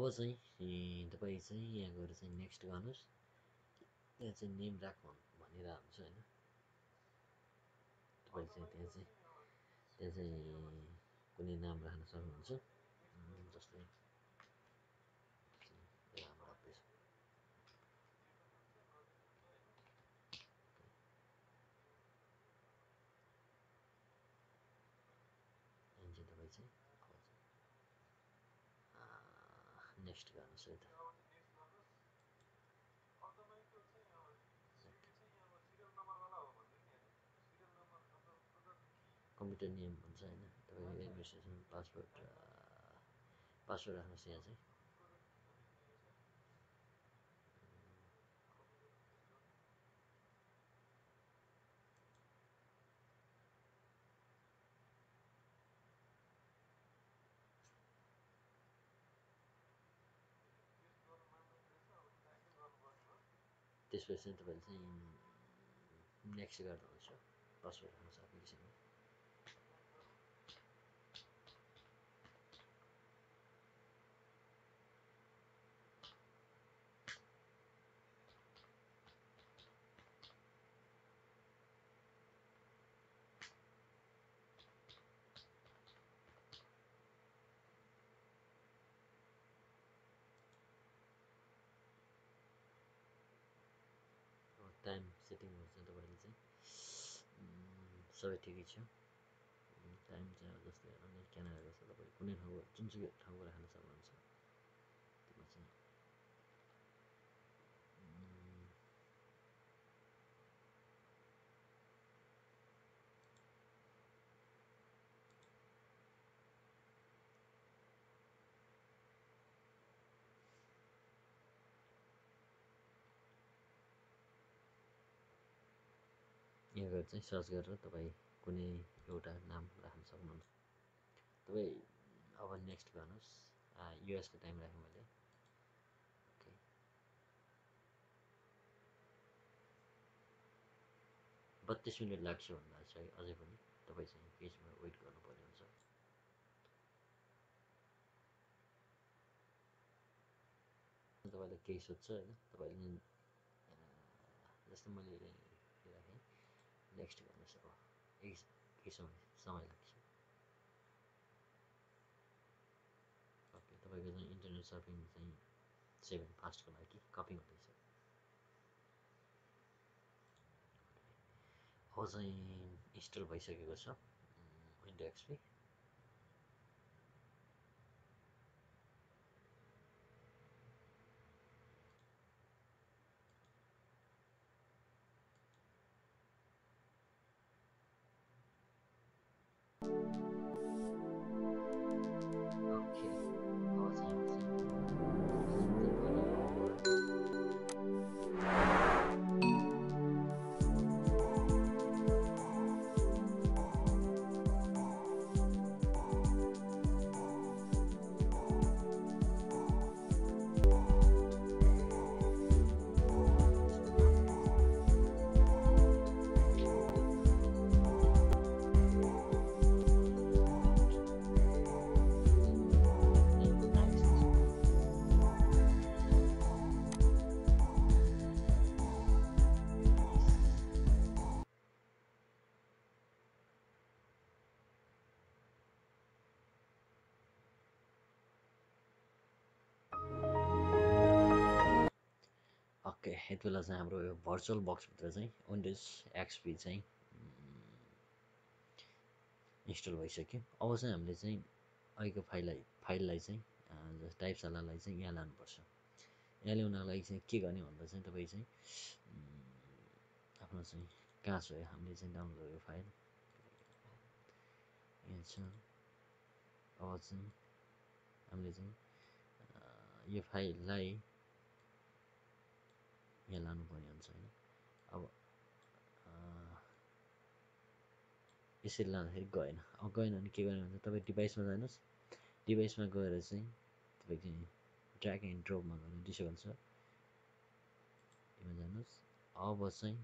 अब चाहिँ तपाईं चाहिँ यहाँ गएर चाहिँ नेक्स्ट गर्नुस्। त्यहाँ चाहिँ नेम राख भनेर हुन्छ हैन। तपाईं चाहिँ त्यहाँ चाहिँ कुनै नाम राख्न सक्नुहुन्छ। जस्तै नेक्स्ट गर्न सहित कम्प्युटर नेम भन्छ हैन। तपाईको एडमिनिस्ट्रेसन पासवर्ड राख्नुस्। यहाँ चाहिँ त्यसपछि तपाईले चाहिँ नेक्स्ट गर्नुहुन्छ। पासवर्ड राख्न सकेपछि टाइम सेटिङ गर्छ। तपाईले चाहिँ सबै ठिकै छ। टाइम चाहिँ जस्तै अनि क्यानाडाको छ। तपाईले कुनै ठाउँ जुनसुकै ठाउँको राख्न सक्नुहुन्छ। त्यसपछि यहाँ गएर चाहिँ सर्च गरेर तपाईँ कुनै एउटा नाम राख्न सक्नुहुन्छ। तपाईँ अब नेक्स्ट गर्नुहोस्। युएसको टाइम राखेँ मैले। ओके बत्तीस मिनट लाग्छ भन्दा चाहिँ अझै पनि तपाईँ चाहिँ केसमा वेट गर्नुपर्ने हुन्छ। तपाईँलाई केही सोध्छ होइन। तपाईँले जस्तो मैले राखेँ नेक्स्ट गर्नुहोस्। अब एक समय लाग्छ। ओके तपाईँको चाहिँ इन्टरनेट सर्फिङ चाहिँ 7 फास्टको लागि कपी हुँदैछ। अब चाहिँ इन्स्टल भइसकेको छ विन्डो एक्सपी। ओके यति बेला चाहिँ हाम्रो यो भर्चुअल बक्सभित्र चाहिँ विन्डोज एक्सपी चाहिँ इन्स्टल भइसक्यो। अब चाहिँ हामीले चाहिँ अहिलेको फाइललाई चाहिँ टाइपशालालाई चाहिँ यहाँ लानुपर्छ। यहाँ ल्याउनको लागि चाहिँ के गर्ने भन्दा चाहिँ तपाईँ चाहिँ आफ्नो चाहिँ कहाँ छ हामीले चाहिँ डाउनलोड गरेको फाइल यहाँ छ। अब चाहिँ हामीले चाहिँ यो फाइललाई यहाँ लानुपर्ने हुन्छ हैन। अब यसरी लाँदाखेरि गएन। अब गएन भने के गर्ने भन्दा तपाईँ डिभाइसमा जानुहोस्। डिभाइसमा गएर चाहिँ तपाईँ ड्र्याग एन्ड ड्रपमा गर्नु दिसो हुन्छ। यसमा जानुहोस्। अब चाहिँ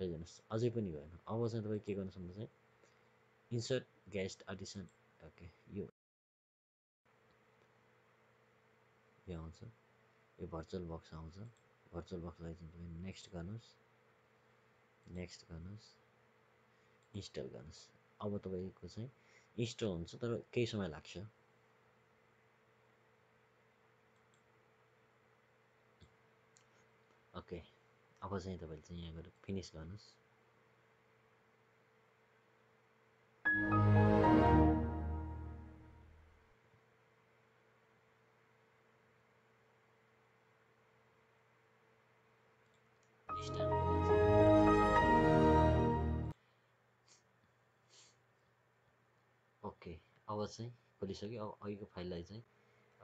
लैजानुहोस्। अझै पनि गएन। अब चाहिँ तपाईँ के गर्नु सक्नुहुन्छ चाहिँ इन्सर्ट गेस्ट एडिसन। ओके यो पे आउँछ यो भर्चुअल बक्स आउँछ भर्चुअल बक्सलाई चाहिँ तपाईं नेक्स्ट गर्नुस् इन्स्टल गर्नुस् अब तपाईको चाहिँ इन्स्टल हुन्छ तर केही समय लाग्छ ओके अब चाहिँ तपाईले चाहिँ यहाँ गएर फिनिश गर्नुस् ओके अब चाहिँ खोलिसक्यो अब अघिको फाइललाई चाहिँ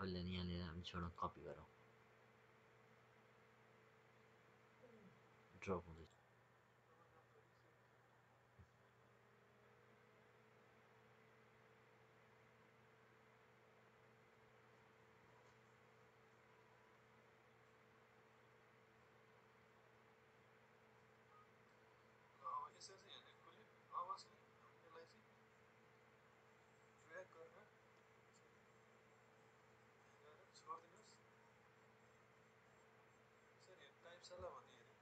अहिले यहाँ लिएर हामी छोडौँ कपी गरौँ ड्रप हुन्छ टाइपशाला भन्ने हेरे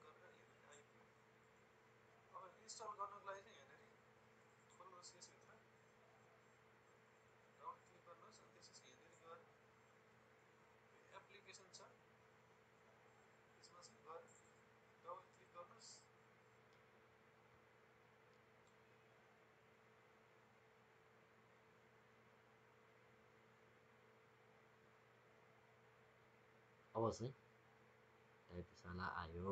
खुल्यो अब इन्स्टल गर्नको लागि चाहिँ हेर्नु खोल्नुहोस् यसभित्र डाउन क्लिक गर्नुहोस् अनि त्यसपछि हेर्नु गएर एप्लिकेसन छ त्यसमा चाहिँ गएर डबल क्लिक गर्नुहोस् अब चाहिँ टाइपशाला आयो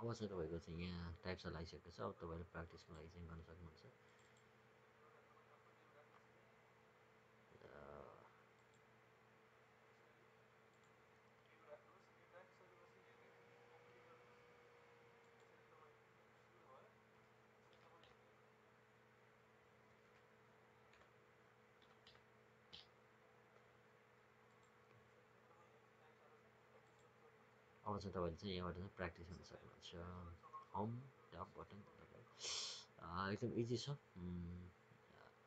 अब चाहिँ तपाईको चाहिँ यहाँ टाइपशाला आइसकेको छ अब तपाईले प्र्याक्टिसको लागि चाहिँ गर्न सक्नुहुन्छ अब चाहिँ तपाईले चाहिँ यहाँबाट चाहिँ प्र्याक्टिस गर्न सक्नुहुन्छ होम टप बटन एकदम इजी छ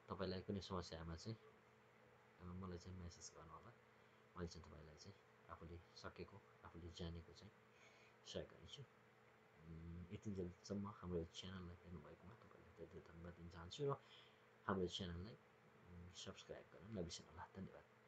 तपाईलाई कुनै समस्यामा चाहिँ मलाई चाहिँ मेसेज गर्नु होला मैले चाहिँ तपाईलाई चाहिँ आफूले सकेको आफूले जानेको चाहिँ सेयर गर्छु यति जेलसम्म हाम्रो च्यानललाई हेर्नुभएकोमा तपाईलाई धेरै धेरै धन्यवाद दिन चाहन्छु र हाम्रो च्यानललाई सब्सक्राइब गर्न नबिर्सनु होला धन्यवाद